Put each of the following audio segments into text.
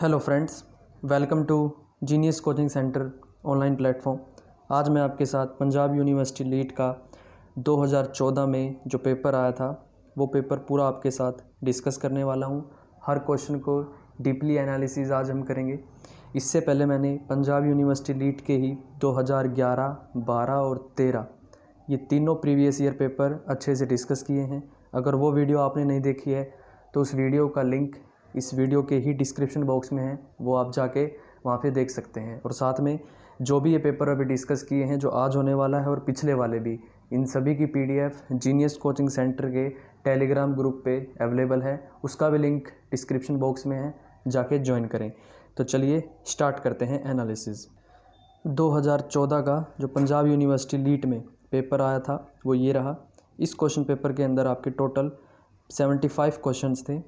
Hello friends, welcome to genius coaching centre online platform. आज मैं आपके साथ पंजाब यूनिवर्सिटी लीट का 2014 में जो पेपर आया था वो पेपर पूरा आपके साथ डिस्कस करने वाला हूँ। हर क्वेश्चन को डीपली एनालिसिस आज हम करेंगे। इससे पहले मैंने पंजाब यूनिवर्सिटी लीट के ही 2011, 12 और 13 ये तीनों प्रीवियस ईयर पेपर अच्छे से डिस्कस किए हैं। अगर वो वीडियो आपने नहीं देखी है तो उस वीडियो का लिंक इस वीडियो के ही डिस्क्रिप्शन बॉक्स में है, वो आप जाके वहाँ पे देख सकते हैं। और साथ में जो भी ये पेपर अभी डिस्कस किए हैं, जो आज होने वाला है और पिछले वाले भी, इन सभी की PDF जीनियस कोचिंग सेंटर के टेलीग्राम ग्रुप पे अवेलेबल है। उसका भी लिंक डिस्क्रिप्शन बॉक्स में है, जाके ज्वाइन करें। तो चलिए स्टार्ट करते हैं एनालिसिस। 2014 का जो पंजाब यूनिवर्सिटी लीट में पेपर आया था वो ये रहा। इस क्वेश्चन पेपर के अंदर आपके टोटल 75 क्वेश्चंस थे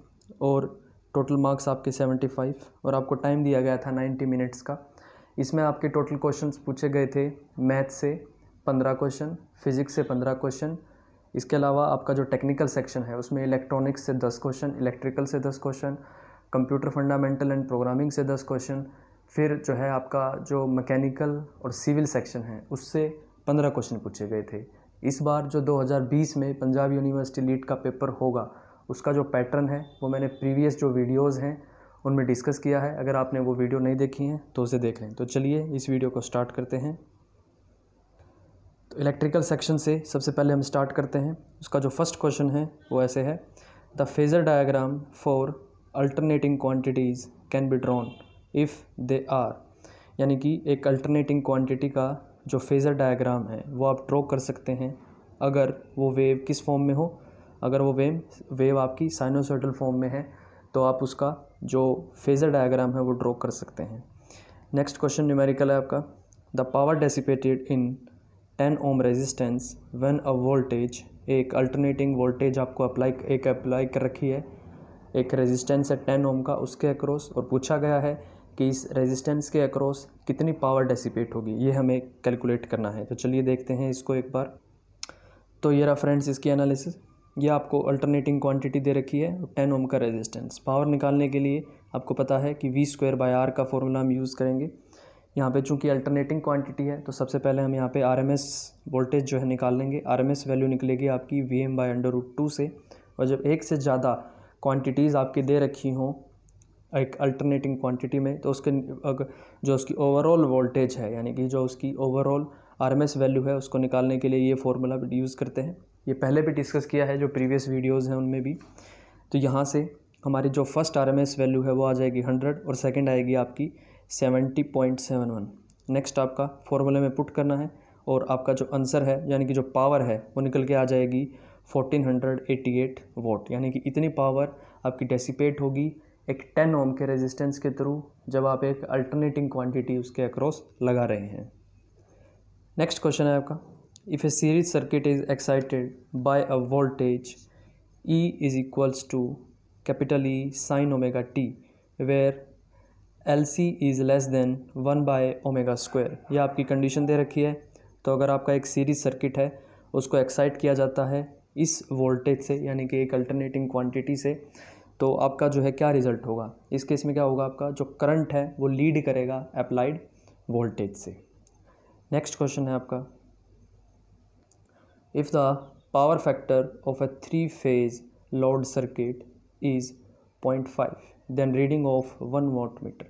और टोटल मार्क्स आपके 75 और आपको टाइम दिया गया था 90 मिनट्स का। इसमें आपके टोटल क्वेश्चंस पूछे गए थे मैथ से 15 क्वेश्चन, फिजिक्स से 15 क्वेश्चन, इसके अलावा आपका जो टेक्निकल सेक्शन है उसमें इलेक्ट्रॉनिक्स से 10 क्वेश्चन, इलेक्ट्रिकल से 10 question, computer fundamental and programming से 10 क्वेश्चन, फिर जो है आपका जो मैकेनिकल और सिविल सेक्शन है उससे 15 क्वेश्चन पूछे गए थे। इस बार जो 2020 में पंजाब यूनिवर्सिटी लीट का पेपर होगा उसका जो पैटर्न है वो मैंने प्रीवियस जो वीडियोस हैं उनमें डिस्कस किया है। अगर आपने वो वीडियो नहीं देखी हैं तो उसे देख लें। तो चलिए इस वीडियो को स्टार्ट करते हैं। तो इलेक्ट्रिकल सेक्शन से सबसे पहले हम स्टार्ट करते हैं। उसका जो फर्स्ट क्वेश्चन है वो ऐसे है, the phasor diagram for alternating quantities can be drawn if they are. यानी कि एक अल्टरनेटिंग क्वान्टिटी का जो फेजर डायग्राम है वो आप ड्रॉ कर सकते हैं अगर वो वेव किस फॉर्म में हो। अगर वो वेव आपकी साइनोसॉइडल फॉर्म में है तो आप उसका जो फेजर डायग्राम है वो ड्रॉ कर सकते हैं। नेक्स्ट क्वेश्चन न्यूमेरिकल है आपका, the power dissipated in 10 ohm resistance when a voltage, एक अल्टरनेटिंग वोल्टेज आपको अप्लाई कर रखी है, एक रेजिस्टेंस है 10 ओम का उसके अक्रॉस, और पूछा गया है कि इस रेजिस्टेंस के अक्रॉस कितनी पावर डेसिपेट होगी, ये हमें कैलकुलेट करना है। तो चलिए देखते हैं इसको एक बार। तो ये रहा फ्रेंड्स इसकी एनालिसिस। ये आपको अल्टरनेटिंग क्वांटिटी दे रखी है 10 ओम का रेजिस्टेंस। पावर निकालने के लिए आपको पता है कि V²/R का फॉर्मूला हम यूज़ करेंगे। यहाँ पे चूँकि अल्टरनेटिंग क्वांटिटी है तो सबसे पहले हम यहाँ पे RMS वोल्टेज जो है निकाल लेंगे। RMS वैल्यू निकलेगी आपकी Vm/√2 से। और जब एक से ज़्यादा क्वांटिटीज़ आपकी दे रखी हों एक अल्टरनेटिंग क्वांटिटी में तो उसके जो उसकी ओवरऑल वोल्टेज है, यानी कि जो उसकी ओवरऑल RMS वैल्यू है, उसको निकालने के लिए ये फॉर्मूला यूज़ करते हैं। ये पहले भी डिस्कस किया है जो प्रीवियस वीडियोस हैं उनमें भी। तो यहाँ से हमारी जो फर्स्ट RMS वैल्यू है वो आ जाएगी 100 और सेकंड आएगी आपकी 70.71। नेक्स्ट आपका फॉर्मूले में पुट करना है और आपका जो आंसर है यानी कि जो पावर है वो निकल के आ जाएगी 1488 वॉट। यानी कि इतनी पावर आपकी डेसिपेट होगी एक 10 ओम के रेजिस्टेंस के थ्रू जब आप एक अल्टरनेटिंग क्वांटिटी उसके अक्रॉस लगा रहे हैं। नेक्स्ट क्वेश्चन है आपका, if a series circuit is excited by a voltage E = E sin ωt where LC = <1/ω²। यह आपकी कंडीशन दे रखी है। तो अगर आपका एक सीरीज सर्किट है उसको एक्साइट किया जाता है इस वोल्टेज से, यानी कि एक अल्टरनेटिंग क्वांटिटी से, तो आपका जो है क्या रिजल्ट होगा इस केस में, क्या होगा आपका जो करंट है वो लीड करेगा अप्लाइड वोल्टेज से। नेक्स्ट क्वेश्चन है आपका, if the power factor of a 3 phase load circuit is 0.5 then reading of 1 watt meter.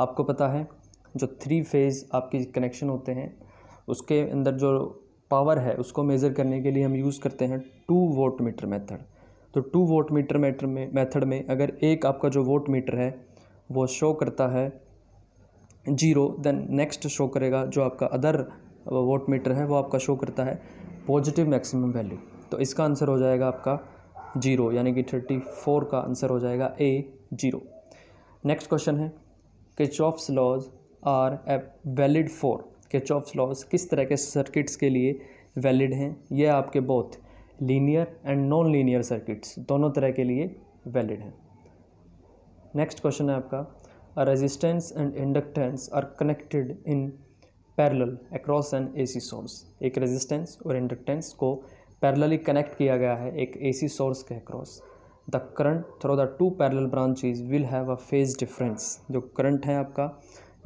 आपको पता है जो 3 फेज आपके कनेक्शन होते हैं उसके अंदर जो पावर है उसको मेज़र करने के लिए हम यूज़ करते हैं 2 वाट मीटर मेथड। तो 2 वाट मीटर में अगर एक आपका जो वोट मीटर है वो शो करता है 0, देन नेक्स्ट शो करेगा जो आपका अदर वोट मीटर है वो आपका शो करता है पॉजिटिव मैक्सिमम वैल्यू। तो इसका आंसर हो जाएगा आपका 0, यानी कि 34 का आंसर हो जाएगा A 0। नेक्स्ट क्वेश्चन है, Kirchhoff's laws are valid for. Kirchhoff's laws किस तरह के सर्किट्स के लिए वैलिड हैं? यह आपके both linear and non linear circuits दोनों तरह के लिए वैलिड हैं। नेक्स्ट क्वेश्चन है आपका, resistance and inductance are connected in parallel across an AC source. एक रेजिस्टेंस और इंडक्टेंस को पैरेलली कनेक्ट किया गया है एक AC सोर्स के across. the current through the two parallel branches will have a phase difference. जो current है आपका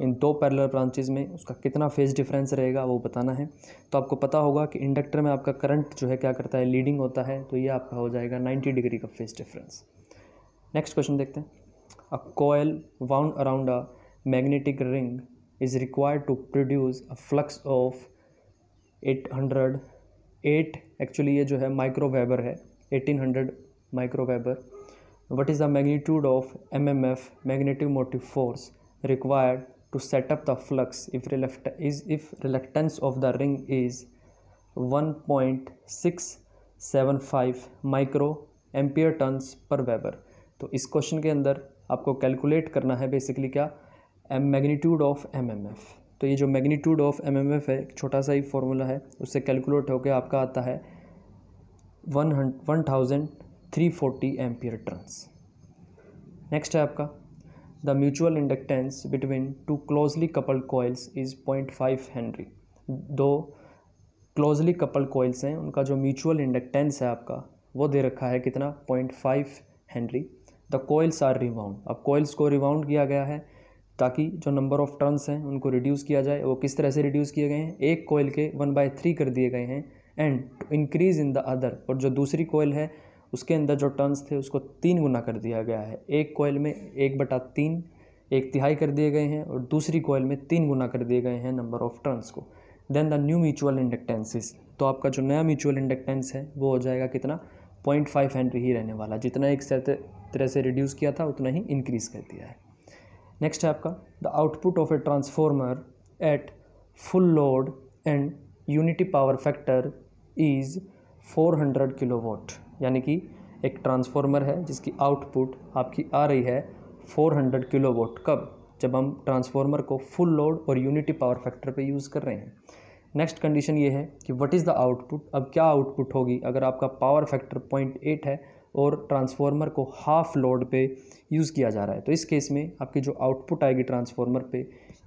इन दो parallel branches में उसका कितना phase difference रहेगा वो बताना है. तो आपको पता होगा कि इंडक्टर में आपका current जो है क्या करता है, leading होता है. तो ये आपका हो जाएगा 90 degree का phase difference. Next question देखते हैं. A coil wound around a magnetic ring is required to produce a flux of 808 actually ये जो है माइक्रो वेबर है 1800 micro weber. What is the magnitude of MMF magnetic motive force required to set up the flux if reluctance of the ring is 1.675 micro ampere turns per weber. तो इस question के अंदर आपको calculate करना है basically क्या, magnitude of MMF. तो ये जो मैग्नीट्यूड ऑफ MMF है एक छोटा सा ही फॉर्मूला है, उससे कैलकुलेट होकर आपका आता है 1,340 एम्पियर टर्न्स. नेक्स्ट है आपका the mutual inductance between two closely coupled coils is 0.5 henry. दो क्लोजली कपल्ड कॉइल्स हैं उनका जो म्यूचुअल इंडक्टेंस है आपका वो दे रखा है कितना, 0.5 henry. The coils are rewound. अब कॉइल्स को रिवाउंड किया गया है ताकि जो नंबर ऑफ़ टर्न्स हैं उनको रिड्यूस किया जाए. वो किस तरह से रिड्यूस किए गए हैं, एक कोयल के 1/3 कर दिए गए हैं and increase in the other. और जो दूसरी कोयल है उसके अंदर जो टर्न्स थे उसको 3 गुना कर दिया गया है. एक कोयल में 1/3 1/3 कर दिए गए हैं और दूसरी कोयल में 3 गुना कर दिए गए हैं नंबर ऑफ़ टर्न्स को. Then the new mutual inductances. तो आपका जो नया म्यूचुअल इंडक्टेंस है वो हो जाएगा कितना, 0.5 हेनरी ही रहने वाला. जितना एक तरह से रिड्यूस किया था उतना ही इंक्रीज़ कर दिया है. नेक्स्ट है आपका the output of a transformer at full load and unity power factor is 400 kilowatt. यानी कि एक ट्रांसफॉर्मर है जिसकी आउटपुट आपकी आ रही है 400 किलोवाट. कब, जब हम ट्रांसफॉर्मर को फुल लोड और यूनिटी पावर फैक्टर पे यूज़ कर रहे हैं. नेक्स्ट कंडीशन ये है कि व्हाट इज़ द आउटपुट. अब क्या आउटपुट होगी अगर आपका पावर फैक्टर 0.8 है और ट्रांसफॉर्मर को हाफ लोड पे यूज़ किया जा रहा है. तो इस केस में आपकी जो आउटपुट आएगी ट्रांसफॉर्मर पे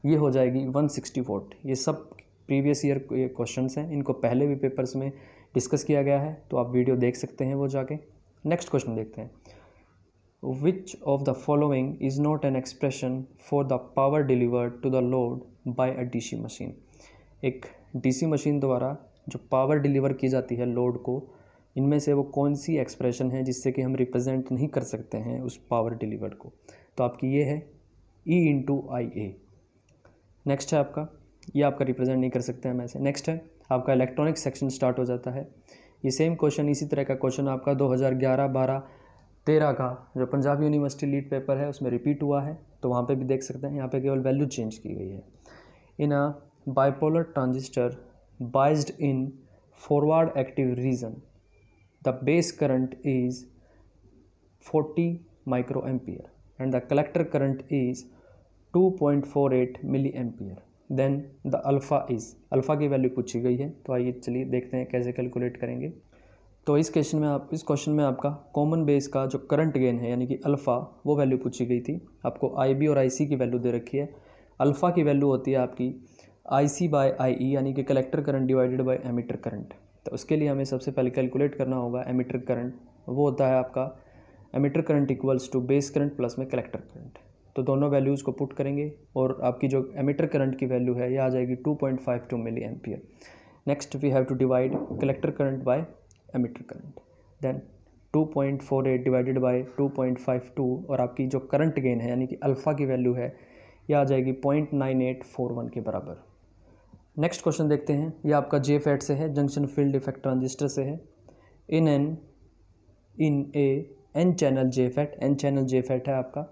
ये हो जाएगी 160 वोल्ट. ये सब प्रीवियस ईयर क्वेश्चंस हैं, इनको पहले भी पेपर्स में डिस्कस किया गया है, तो आप वीडियो देख सकते हैं वो जाके. नेक्स्ट क्वेश्चन देखते हैं. Which of the following is not an expression for the power delivered to the load by a DC machine. एक डीसी मशीन द्वारा जो पावर डिलीवर की जाती है लोड को, इनमें से वो कौन सी एक्सप्रेशन है जिससे कि हम रिप्रेजेंट नहीं कर सकते हैं उस पावर डिलीवर्ड को. तो आपकी ये है E/IA. नेक्स्ट है आपका, ये आपका रिप्रेजेंट नहीं कर सकते हम ऐसे. नेक्स्ट है आपका इलेक्ट्रॉनिक सेक्शन स्टार्ट हो जाता है. ये सेम क्वेश्चन, इसी तरह का क्वेश्चन आपका 2011, 2012, 2013 का जो पंजाब यूनिवर्सिटी लीट पेपर है उसमें रिपीट हुआ है. तो वहाँ पर भी देख सकते हैं, यहाँ पर केवल वैल्यू चेंज की गई है. In a bipolar transistor biased in forward active region the base current is 40 microampere and the collector current is 2.48 milliampere. Then the alpha is, alpha की वैल्यू पूछी गई है. तो आइए चलिए देखते हैं कैसे कैलकुलेट करेंगे. तो इस क्वेश्चन में आपका कॉमन बेस का जो करंट गेन है यानी कि अल्फ़ा, वो वैल्यू पूछी गई थी. आपको IB और IC की वैल्यू दे रखी है. अल्फ़ा की वैल्यू होती है आपकी IC/IE यानी कि collector current divided by emitter current. तो उसके लिए हमें सबसे पहले कैलकुलेट करना होगा एमिटर करंट. वो होता है आपका emitter current equals to base current plus में कलेक्टर करंट. तो दोनों वैल्यूज़ को पुट करेंगे और आपकी जो एमिटर करंट की वैल्यू है ये आ जाएगी 2.52 milli ampere. Next we have to divide collector current by emitter current. Then 2.48 divided by 2.52 और आपकी जो करंट गेन है यानी कि अल्फ़ा की वैल्यू है ये आ जाएगी 0.9841 के बराबर. नेक्स्ट क्वेश्चन देखते हैं. ये आपका JFET से है, जंक्शन फील्ड इफेक्ट ट्रांजिस्टर से है. In a N channel JFET है आपका.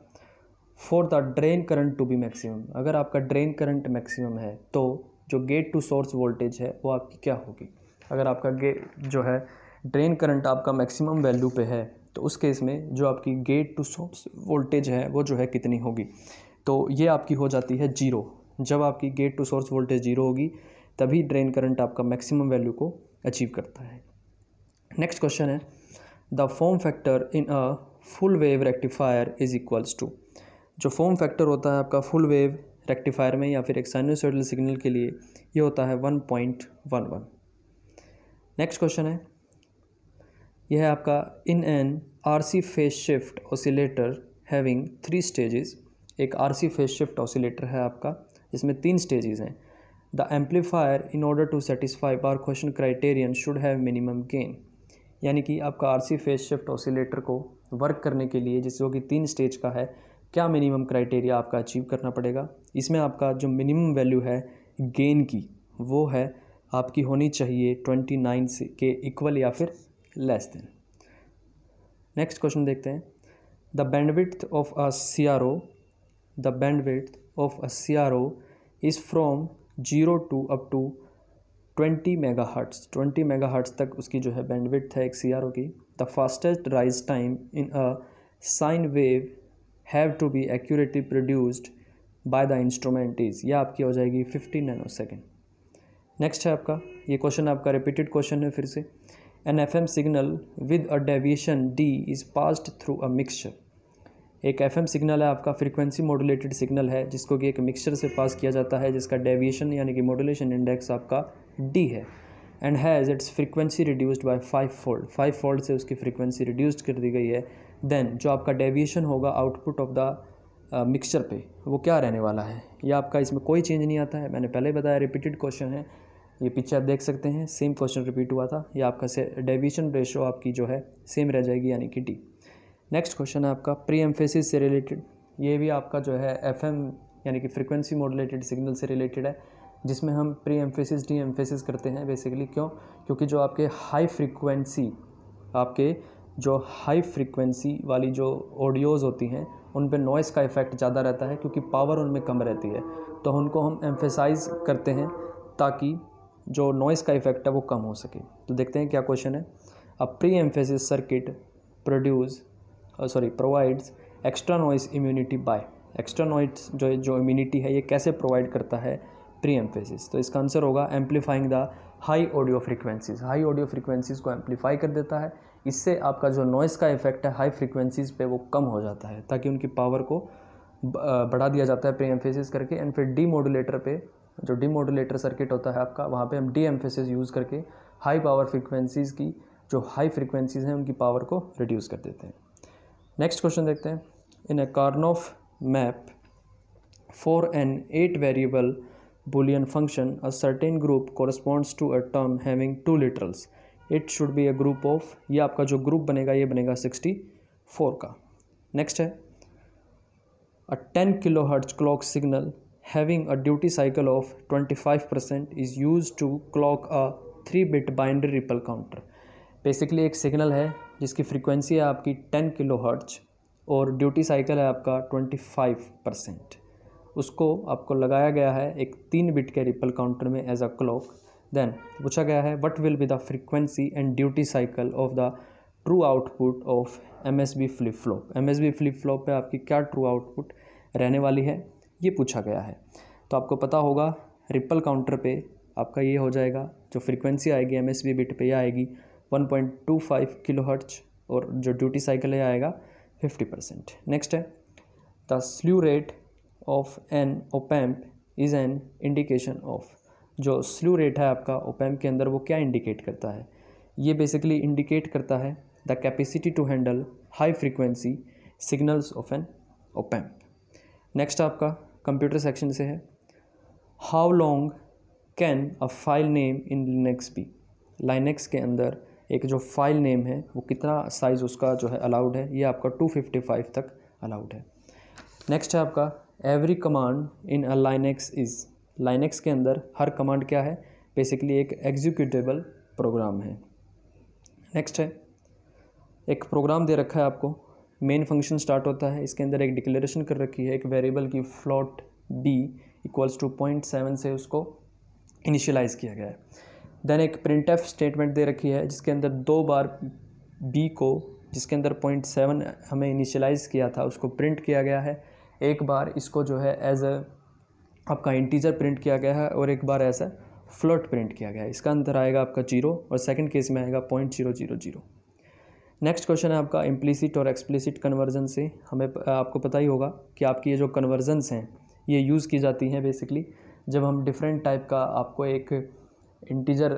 For the drain current to be maximum, अगर आपका ड्रेन करंट मैक्सिमम है तो जो गेट टू सोर्स वोल्टेज है वो आपकी क्या होगी. अगर आपका गेट जो है ड्रेन करंट आपका मैक्सिमम वैल्यू पे है तो उस केस में जो आपकी गेट टू सोर्स वोल्टेज है वो जो है कितनी होगी. तो ये आपकी हो जाती है 0. जब आपकी गेट टू सोर्स वोल्टेज 0 होगी तभी ड्रेन करंट आपका मैक्सिमम वैल्यू को अचीव करता है. नेक्स्ट क्वेश्चन है the form factor in a full wave rectifier is equals to. जो फॉर्म फैक्टर होता है आपका फुल वेव रेक्टिफायर में या फिर एक साइनोसॉइडल सिग्नल के लिए ये होता है 1.11. नेक्स्ट क्वेश्चन है यह है आपका in an RC phase shift oscillator having 3 stages. एक आरसी फेज शिफ्ट ऑसिलेटर है आपका जिसमें 3 स्टेजेस हैं। The amplifier in order to satisfy Barkhausen criterion should have minimum gain, यानी कि आपका आरसी फेज शिफ्ट ऑसिलेटर को वर्क करने के लिए जिस जो कि 3 स्टेज का है क्या मिनिमम क्राइटेरिया आपका अचीव करना पड़ेगा। इसमें आपका जो मिनिमम वैल्यू है गेन की वो है आपकी होनी चाहिए 29 के इक्वल या फिर लेस देन। नेक्स्ट क्वेश्चन देखते हैं। The bandwidth of a CRO, the bandwidth of a CRO is from 0 to up to 20 megahertz. 20 megahertz तक उसकी जो है बैंडविड्थ है एक सीआरओ की। The fastest rise time in a sine wave have to be accurately produced by the instrument is, यह आपकी हो जाएगी 50 नैनो सेकेंड। नेक्स्ट है आपका, ये क्वेश्चन आपका रिपीटेड क्वेश्चन है फिर से। An FM signal with a deviation D is passed through a mixture. एक एफएम सिग्नल है आपका, फ्रीक्वेंसी मॉड्यूलेटेड सिग्नल है जिसको कि एक मिक्सचर से पास किया जाता है जिसका डेविएशन यानी कि मॉड्यूलेशन इंडेक्स आपका डी है। And has its frequency reduced by 5 fold. 5 fold से उसकी फ्रीक्वेंसी रिड्यूस्ड कर दी गई है। देन जो आपका डेविएशन होगा आउटपुट ऑफ द मिक्सचर पे वो क्या रहने वाला है, या आपका इसमें कोई चेंज नहीं आता है। मैंने पहले ही बताया रिपीटेड क्वेश्चन है, ये पीछे आप देख सकते हैं सेम क्वेश्चन रिपीट हुआ था। ये आपका डेविएशन रेशो आपकी जो है सेम रह जाएगी यानी कि डी। नेक्स्ट क्वेश्चन है आपका प्री एम्फेसिस से रिलेटेड। ये भी आपका जो है एफएम यानी कि फ्रीक्वेंसी मॉड्यूलेटेड सिग्नल से रिलेटेड है जिसमें हम प्री एम्फेसिस डी एम्फेसिस करते हैं बेसिकली। क्यों? क्योंकि जो आपके हाई फ्रीक्वेंसी, आपके जो हाई फ्रीक्वेंसी वाली जो ऑडियोज़ होती हैं उन पे नॉइज़ का इफ़ेक्ट ज़्यादा रहता है क्योंकि पावर उनमें कम रहती है, तो उनको हम एम्फेसाइज़ करते हैं ताकि जो नॉइज़ का इफ़ेक्ट है वो कम हो सके। तो देखते हैं क्या क्वेश्चन है। A pre emphasis circuit provides extra noise immunity by. Extra noise जो इम्यूनिटी है ये कैसे प्रोवाइड करता है प्री एम्फेसिस, तो इसका आंसर होगा amplifying the high audio frequencies. High audio frequencies को एम्पलीफाई कर देता है, इससे आपका जो नॉइज़ का इफेक्ट है हाई फ्रीक्वेंसीज़ पे वो कम हो जाता है ताकि उनकी पावर को बढ़ा दिया जाता है प्री एम्फेसिस करके। एंड फिर डी मॉड्यूलेटर पे, जो डी मॉड्यूलेटर सर्किट होता है आपका, वहाँ पे हम डी एम्फेसिस यूज़ करके हाई पावर फ्रीक्वेंसीज़ की जो हाई फ्रीक्वेंसीज़ हैं उनकी पावर को रिड्यूस कर देते हैं। नेक्स्ट क्वेश्चन देखते हैं। In a Karnaugh map for an 8 variable Boolean function a certain group corresponds to a term having 2 literals. It should be a group of, ये आपका जो ग्रुप बनेगा ये बनेगा 64 का। नेक्स्ट है a 10 kilohertz clock signal having a duty cycle of 25% is use to clock a 3-bit binary ripple counter. Basically एक signal है जिसकी फ्रीक्वेंसी है आपकी 10 किलोहर्ट्ज और ड्यूटी साइकिल है आपका 25%। उसको आपको लगाया गया है एक 3-bit के रिपल काउंटर में एज अ क्लॉक। देन पूछा गया है what will be the frequency and duty cycle of the true output of MSB flip flop. MSB flip flop पे आपकी क्या ट्रू आउटपुट रहने वाली है ये पूछा गया है। तो आपको पता होगा रिपल काउंटर पे आपका ये हो जाएगा, जो फ्रीक्वेंसी आएगी एमएसबी बिट पे यह आएगी 1.25 किलोहर्ट्ज और जो ड्यूटी साइकिल है आएगा 50%। नेक्स्ट है the slew rate of an op-amp is an indication of. जो स्लू रेट है आपका ओपैम्प के अंदर वो क्या इंडिकेट करता है, ये बेसिकली इंडिकेट करता है the capacity to handle high frequency signals of an op-amp. Next आपका कंप्यूटर सेक्शन से है। How long can a file name in Linux be. Linux के अंदर एक जो फाइल नेम है वो कितना साइज़ उसका जो है अलाउड है, ये आपका 255 तक अलाउड है। नेक्स्ट है आपका every command in a Linux is. Linux के अंदर हर कमांड क्या है, बेसिकली एक एग्जीक्यूटेबल प्रोग्राम है। नेक्स्ट है एक प्रोग्राम दे रखा है आपको, मेन फंक्शन स्टार्ट होता है, इसके अंदर एक डिक्लेरेशन कर रखी है एक वेरिएबल की फ्लोट बी इक्वल्स टू 0.7 से उसको इनिशियलाइज किया गया है। देन एक प्रिंट एफ स्टेटमेंट दे रखी है जिसके अंदर 2 बार बी को, जिसके अंदर 0.7 हमें इनिशियलाइज़ किया था उसको प्रिंट किया गया है। एक बार इसको जो है एज अ आपका इंटीजर प्रिंट किया गया है और एक बार ऐसा फ्लोट प्रिंट किया गया है। इसका अंतर आएगा आपका 0 और सेकंड केस में आएगा 0.000। नेक्स्ट क्वेश्चन है आपका इम्प्लिसिट और एक्सप्लिसिट कन्वर्जन से। हमें आपको पता ही होगा कि आपकी ये जो कन्वर्जन्स हैं ये यूज़ की जाती हैं बेसिकली जब हम डिफरेंट टाइप का आपको एक इंटीजर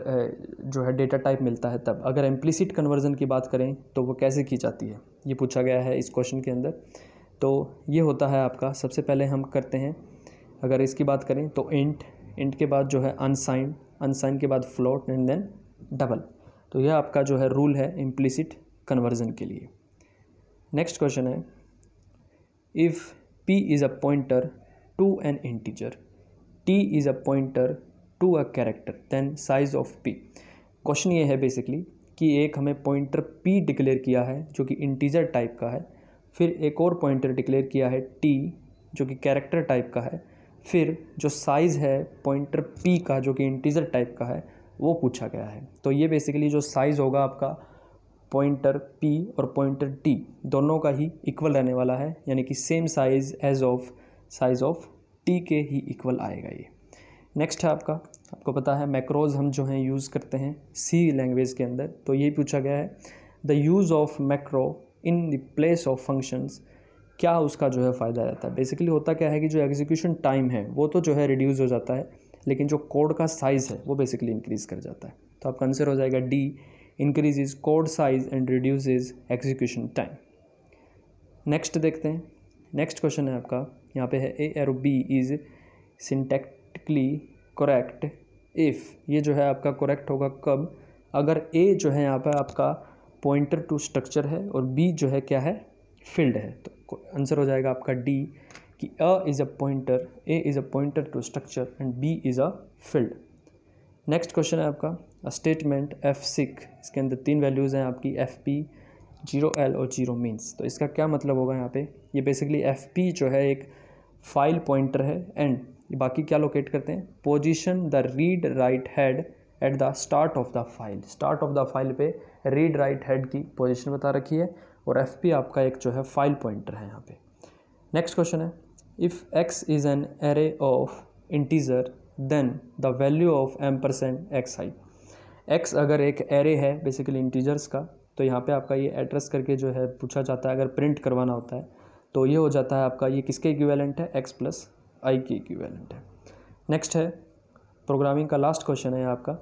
जो है डेटा टाइप मिलता है। तब अगर इम्प्लिसिट कन्वर्जन की बात करें तो वो कैसे की जाती है, ये पूछा गया है इस क्वेश्चन के अंदर। तो ये होता है आपका, सबसे पहले हम करते हैं, अगर इसकी बात करें तो इंट के बाद जो है अनसाइंड, अनसाइंड के बाद फ्लोट एंड देन डबल। तो यह आपका जो है रूल है इम्प्लिसिट कन्वर्जन के लिए। नेक्स्ट क्वेश्चन है, if P is a pointer to an integer, T is a pointer to a character, then size of P। Question ये है बेसिकली कि एक हमें पॉइंटर P डिक्लेयर किया है जो कि इंटीजर टाइप का है, फिर एक और पॉइंटर डिक्लेयर किया है T जो कि कैरेक्टर टाइप का है, फिर जो साइज़ है पॉइंटर P का जो कि इंटीजर टाइप का है वो पूछा गया है। तो ये बेसिकली जो साइज़ होगा आपका पॉइंटर P और पॉइंटर T दोनों का ही इक्वल रहने वाला है, यानी कि same size as of size of T के ही इक्वल आएगा ये। नेक्स्ट है आपका, आपको पता है मैक्रोज हम जो हैं यूज़ करते हैं C लैंग्वेज के अंदर, तो ये पूछा गया है the use of macro in the place of functions, क्या उसका जो है फ़ायदा रहता है। बेसिकली होता क्या है कि जो एग्जीक्यूशन टाइम है वो तो जो है रिड्यूस हो जाता है, लेकिन जो कोड का साइज़ है वो बेसिकली इंक्रीज़ कर जाता है। तो आपका आंसर हो जाएगा D, increases code size and reduces execution time. Next देखते हैं, नेक्स्ट क्वेश्चन है आपका, यहाँ पे है ए और B is syntactically correct if, ये जो है आपका करेक्ट होगा कब, अगर ए जो है यहाँ पर आपका पॉइंटर टू स्ट्रक्चर है और बी जो है क्या है फील्ड है। तो आंसर हो जाएगा आपका डी कि A is a pointer, A is a pointer to structure and B is a field. Next question है आपका, स्टेटमेंट F6, इसके अंदर तीन वैल्यूज़ हैं आपकी FP, 0L और 0 मीन्स। तो इसका क्या मतलब होगा यहाँ पे, ये बेसिकली FP जो है एक फाइल पॉइंटर है एंड बाकी क्या लोकेट करते हैं, position the read write head at the start of the file, start of the file पे रीड राइट हेड की पोजीशन बता रखी है और FP आपका एक जो है फाइल पॉइंटर है यहाँ पे। नेक्स्ट क्वेश्चन है, if X is an array of integer then the value of ampersand X high, X अगर एक एरे है बेसिकली इंटीजर्स का, तो यहाँ पे आपका ये एड्रेस करके जो है पूछा जाता है, अगर प्रिंट करवाना होता है तो ये हो जाता है आपका, ये किसके इक्विवेलेंट है, एक्स प्लस आई के इक्विवेलेंट है। नेक्स्ट है प्रोग्रामिंग का लास्ट क्वेश्चन है आपका,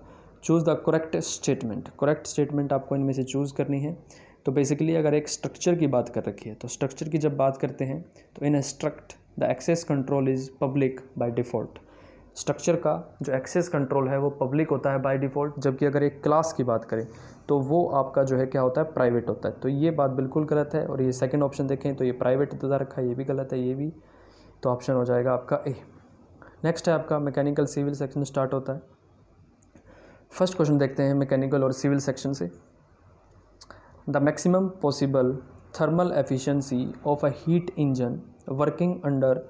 choose the correct statement, correct statement आपको इनमें से चूज़ करनी है। तो बेसिकली अगर एक स्ट्रक्चर की बात कर रखी है, तो स्ट्रक्चर की जब बात करते हैं तो in struct the access control is public by default, structure का जो एक्सेस कंट्रोल है वो पब्लिक होता है बाय डिफ़ॉल्ट, जबकि अगर एक क्लास की बात करें तो वो आपका जो है क्या होता है प्राइवेट होता है। तो ये बात बिल्कुल गलत है, और ये सेकंड ऑप्शन देखें तो ये प्राइवेट दे रखा है, ये भी गलत है, ये भी, तो ऑप्शन हो जाएगा आपका ए। नेक्स्ट है आपका मैकेनिकल सिविल सेक्शन स्टार्ट होता है। फर्स्ट क्वेश्चन देखते हैं मैकेनिकल और सिविल सेक्शन से, the maximum possible thermal efficiency of a heat engine working under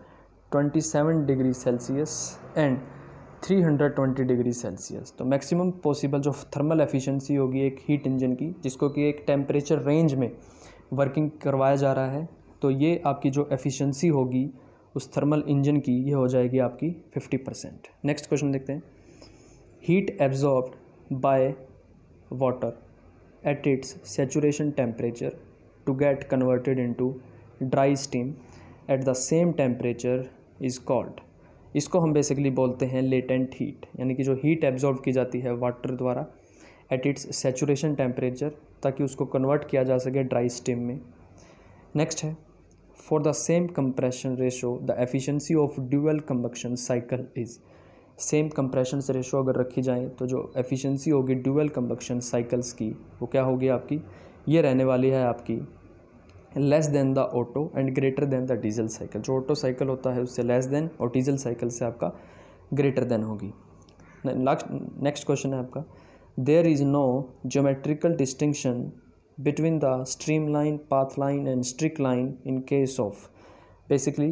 27 degree Celsius and 320 degree Celsius. तो मैक्सिमम पॉसिबल जो थर्मल एफिशिएंसी होगी एक हीट इंजन की, जिसको कि एक टेम्परेचर रेंज में वर्किंग करवाया जा रहा है, तो ये आपकी जो एफिशिएंसी होगी उस थर्मल इंजन की ये हो जाएगी आपकी 50%। नेक्स्ट क्वेश्चन देखते हैं, heat absorbed by water at its saturation temperature to get converted into dry steam at the same temperature is called, इसको हम बेसिकली बोलते हैं लेटेंट हीट, यानी कि जो हीट एब्जॉर्ब की जाती है वाटर द्वारा एट इट्स सैचुरेशन टेम्परेचर, ताकि उसको कन्वर्ट किया जा सके ड्राई स्टीम में। नेक्स्ट है, for the same compression ratio the efficiency of dual combustion cycle is, same compression ratio अगर रखी जाए तो जो एफिशिएंसी होगी ड्यूअल कंबक्शन साइकिल्स की वो क्या होगी आपकी, ये रहने वाली है आपकी less than the Otto and greater than the diesel cycle, जो ऑटो साइकिल होता है उससे लेस देन और डीजल साइकिल से आपका ग्रेटर देन होगी। नेक्स्ट क्वेश्चन है आपका, there is no geometrical distinction between the stream line, path line and streak line in case of, basically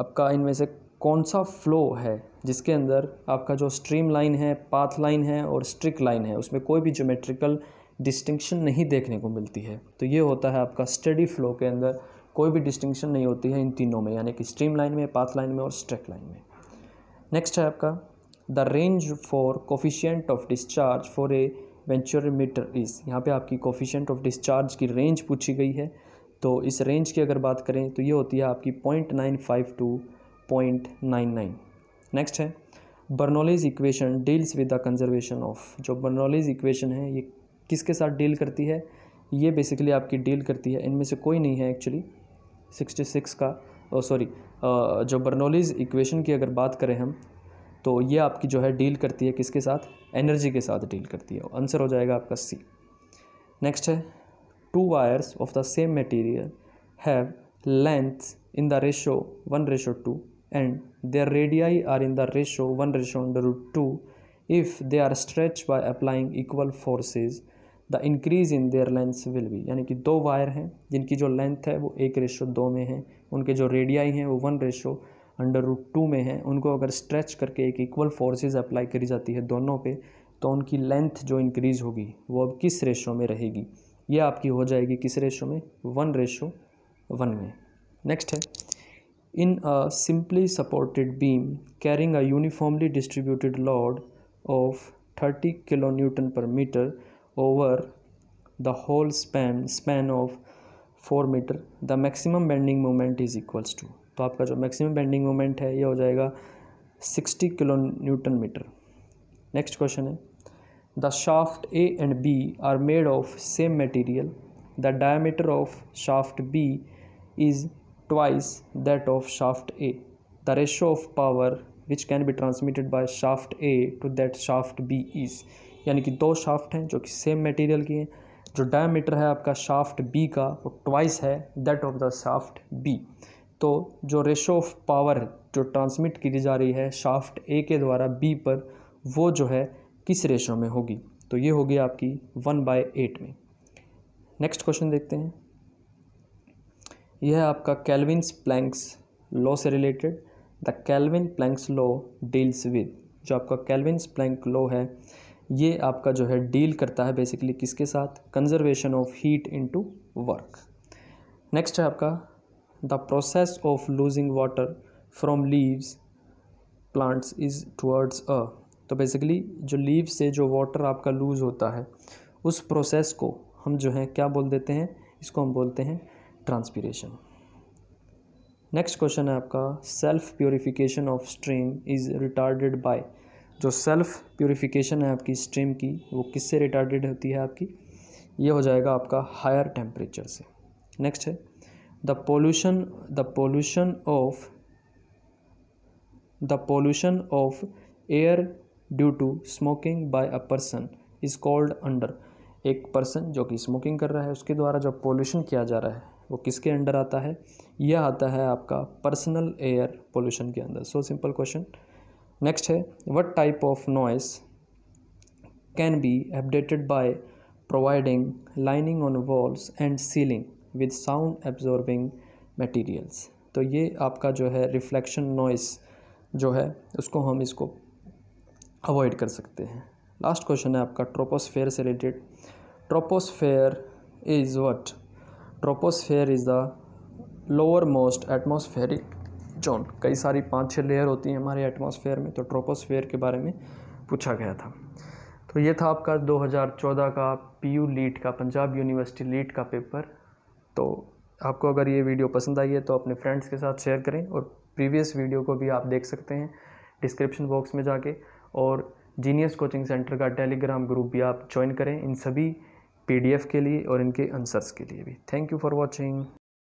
आपका इनमें से कौन सा फ्लो है जिसके अंदर आपका जो स्ट्रीम लाइन है, पाथ लाइन है और स्ट्रिक लाइन है, उसमें कोई भी ज्योमेट्रिकल डिस्टिंक्शन नहीं देखने को मिलती है। तो ये होता है आपका स्टडी फ्लो के अंदर कोई भी डिस्टिंक्शन नहीं होती है इन तीनों में, यानी कि स्ट्रीम लाइन में, पाथ लाइन में और स्ट्रिक लाइन में। नेक्स्ट है आपका, the range for coefficient of discharge for a venturimeter is, यहाँ पे आपकी कोफिशिएंट ऑफ डिस्चार्ज की रेंज पूछी गई है। तो इस रेंज की अगर बात करें तो ये होती है आपकी 0.95 to 0.99। नेक्स्ट है, Bernoulli's equation deals with the conservation of, जो बर्नौलीज इक्वेशन है ये किसके साथ डील करती है, ये बेसिकली आपकी डील करती है, इनमें से कोई नहीं है एक्चुअली 66 का जो बर्नौलीज इक्वेशन की अगर बात करें हम, तो ये आपकी जो है डील करती है किसके साथ, एनर्जी के साथ डील करती है। आंसर हो जाएगा आपका सी। नेक्स्ट है, two wires of the same material have lengths in the ratio 1:2 and their radii are in the ratio 1:2 if they are stretch by applying equal forces the increase in their lengths will be. यानी कि दो wire हैं जिनकी जो length है वो 1:2 में है, उनके जो रेडियाई हैं वो 1:2 में है, उनको अगर स्ट्रेच करके एक इक्वल फोर्सेज अप्लाई करी जाती है दोनों पे, तो उनकी लेंथ जो इंक्रीज होगी वो अब किस रेशो में रहेगी, ये आपकी हो जाएगी किस रेशो में, 1:1 में। नेक्स्ट है, in a simply supported beam carrying a uniformly distributed load of 30 kN/m over the whole span of 4 m the maximum bending moment is equals to, तो आपका जो maximum bending moment है ये हो जाएगा 60 kN/m। नेक्स्ट क्वेश्चन है, the shaft A and B are made of same material, the diameter of shaft B is twice that of shaft A, the ratio of power which can be transmitted by shaft A to that shaft B is. यानी कि दो shaft हैं जो कि same material की हैं, जो diameter है आपका शाफ्ट बी का वो ट्वाइस है that of the shaft B, तो जो रेशो ऑफ पावर जो ट्रांसमिट की जा रही है शाफ्ट ए के द्वारा बी पर, वो जो है किस रेशो में होगी, तो ये होगी आपकी 1/8 में। नेक्स्ट क्वेश्चन देखते हैं, यह है आपका केल्विन प्लैंक्स लॉ से related. The Kelvin Planck's law deals with, जो आपका केल्विन प्लैंक लॉ है ये आपका जो है डील करता है बेसिकली किसके साथ, conservation of heat into work. Next है आपका, the process of losing water from leaves plants is towards a, तो बेसिकली जो लीव से जो वाटर आपका लूज़ होता है उस प्रोसेस को हम जो है क्या बोल देते हैं, इसको हम बोलते हैं ट्रांसपीरेशन। नेक्स्ट क्वेश्चन है आपका, self purification of stream is retarded by, जो सेल्फ प्योरीफिकेशन है आपकी स्ट्रीम की वो किससे रिटार्डेड होती है आपकी, ये हो जाएगा आपका हायर टेम्परेचर से। नेक्स्ट है, the pollution of air due to smoking by a person is called under. एक पर्सन जो कि स्मोकिंग कर रहा है उसके द्वारा जो पोल्यूशन किया जा रहा है वो किसके अंडर आता है, यह आता है आपका पर्सनल एयर पोल्यूशन के अंदर। So simple question. नेक्स्ट है, what type of noise can be abated by providing lining on walls and ceiling with sound absorbing materials, तो ये आपका जो है रिफ्लेक्शन नॉइस जो है उसको हम इसको अवॉइड कर सकते हैं। लास्ट क्वेश्चन है आपका ट्रोपोस्फेयर से related. Troposphere is the lowermost atmospheric zone, कई सारी 5-6 लेयर होती हैं हमारे एटमॉस्फेयर में, तो ट्रोपोस्फेयर के बारे में पूछा गया था। तो ये था आपका 2014 का PU लीट का, पंजाब यूनिवर्सिटी लीट का पेपर। तो आपको अगर ये वीडियो पसंद आई है तो अपने फ्रेंड्स के साथ शेयर करें, और प्रीवियस वीडियो को भी आप देख सकते हैं डिस्क्रिप्शन बॉक्स में जाके, और जीनियस कोचिंग सेंटर का टेलीग्राम ग्रुप भी आप ज्वाइन करें इन सभी PDF के लिए और इनके आंसर्स के लिए भी। Thank you for watching.